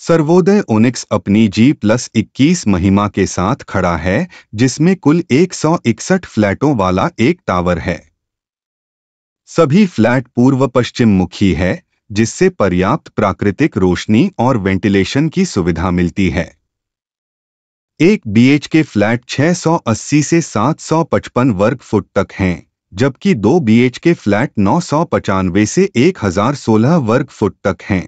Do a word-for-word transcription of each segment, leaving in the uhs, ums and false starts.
Sarvodaya onyx अपनी जी plus इक्कीस महिमा के साथ खड़ा है, जिसमें कुल एक सौ इकसठ फ्लैटों वाला एक टावर है। सभी फ्लैट पूर्व पश्चिम मुखी है, जिससे पर्याप्त प्राकृतिक रोशनी और वेंटिलेशन की सुविधा मिलती है। एक बीएचके फ्लैट छह सौ अस्सी से सात सौ पचपन वर्ग फुट तक हैं, जबकि दो बीएचके फ्लैट नौ सौ पचानवे से एक हज़ार सोलह वर्ग फुट तक हैं।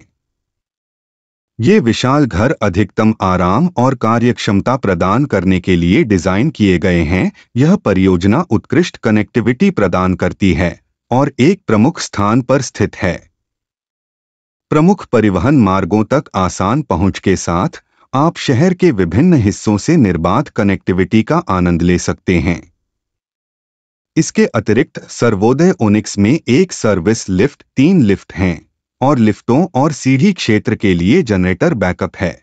ये विशाल घर अधिकतम आराम और कार्यक्षमता प्रदान करने के लिए डिजाइन किए गए हैं। यह परियोजना उत्कृष्ट कनेक्टिविटी प्रदान करती है और एक प्रमुख स्थान पर स्थित है, प्रमुख परिवहन मार्गों तक आसान पहुंच के साथ। आप शहर के विभिन्न हिस्सों से निर्बाध कनेक्टिविटी का आनंद ले सकते हैं। इसके अतिरिक्त सर्वोदय ओनिक्स में एक सर्विस लिफ्ट, तीन लिफ्ट हैं और लिफ्टों और सीढ़ी क्षेत्र के लिए जनरेटर बैकअप है।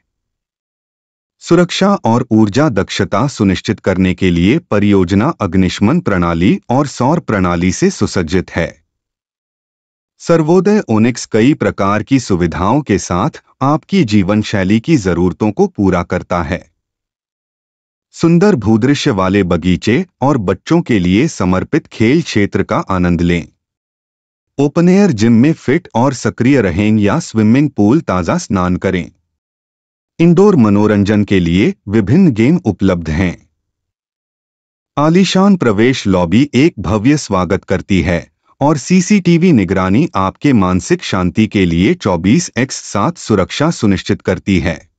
सुरक्षा और ऊर्जा दक्षता सुनिश्चित करने के लिए परियोजना अग्निशमन प्रणाली और सौर प्रणाली से सुसज्जित है। सर्वोदय ओनिक्स कई प्रकार की सुविधाओं के साथ आपकी जीवन शैली की जरूरतों को पूरा करता है। सुंदर भूदृश्य वाले बगीचे और बच्चों के लिए समर्पित खेल क्षेत्र का आनंद लें। ओपन एयर जिम में फिट और सक्रिय रहें या स्विमिंग पूल, ताज़ा स्नान करें। इंडोर मनोरंजन के लिए विभिन्न गेम उपलब्ध हैं। आलीशान प्रवेश लॉबी एक भव्य स्वागत करती है और सीसीटीवी निगरानी आपके मानसिक शांति के लिए चौबीस बटा सात सुरक्षा सुनिश्चित करती है।